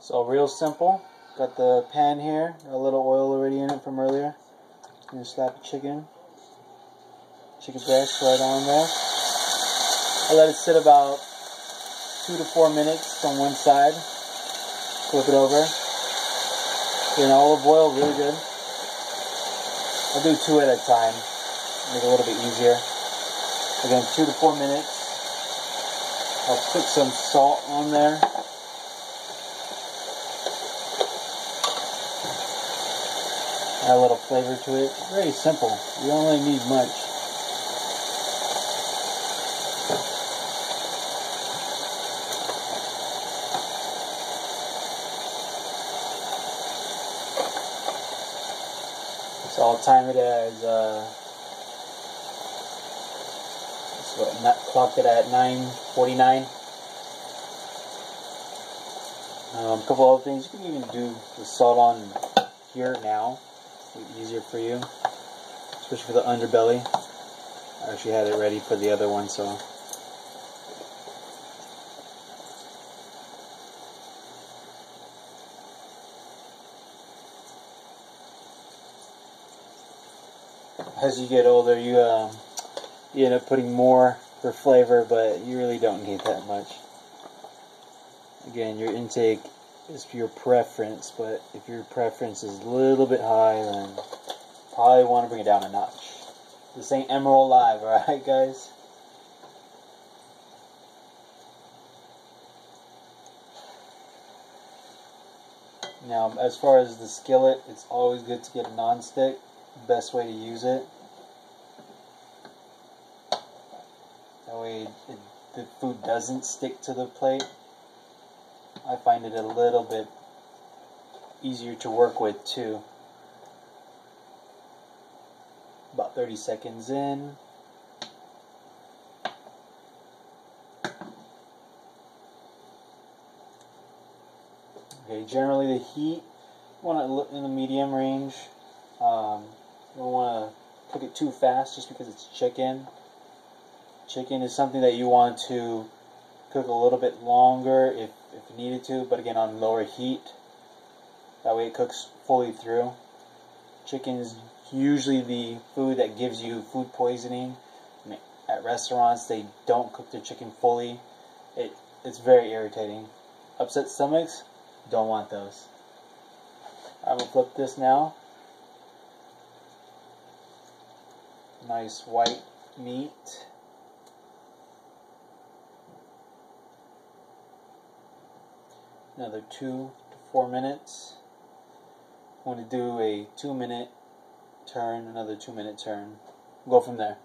So real simple. Got the pan here, a little oil already in it from earlier. I'm going to slap the chicken breast right on there. I let it sit about 2 to 4 minutes from one side. Flip it over. Get an olive oil, really good. I'll do 2 at a time. Make it a little bit easier. Again, 2 to 4 minutes. I'll put some salt on there. Add a little flavor to it. Very simple. You only need much. So I'll time it as clocked it at 9:49. A couple other things you can even do with salt on here now. Easier for you, especially for the underbelly. I actually had it ready for the other one, so as you get older you end up putting more for flavor, but you really don't need that much. Again, your intake is your preference, but if your preference is a little bit high, then probably want to bring it down a notch. This ain't Emerald Live, alright guys? Now, as far as the skillet, it's always good to get a non-stick. Best way to use it. That way the food doesn't stick to the plate. I find it a little bit easier to work with too. About 30 seconds in. Okay, generally the heat, you want it in the medium range. You don't want to cook it too fast just because it's chicken. Chicken is something that you want to cook a little bit longer if you needed to, but again on lower heat. That way it cooks fully through. Chicken is usually the food that gives you food poisoning. At restaurants, they don't cook their chicken fully. It's very irritating. Upset stomachs, don't want those. I will flip this now. Nice white meat. Another 2 to 4 minutes. I'm going to do a 2-minute turn, another 2-minute turn. We'll go from there.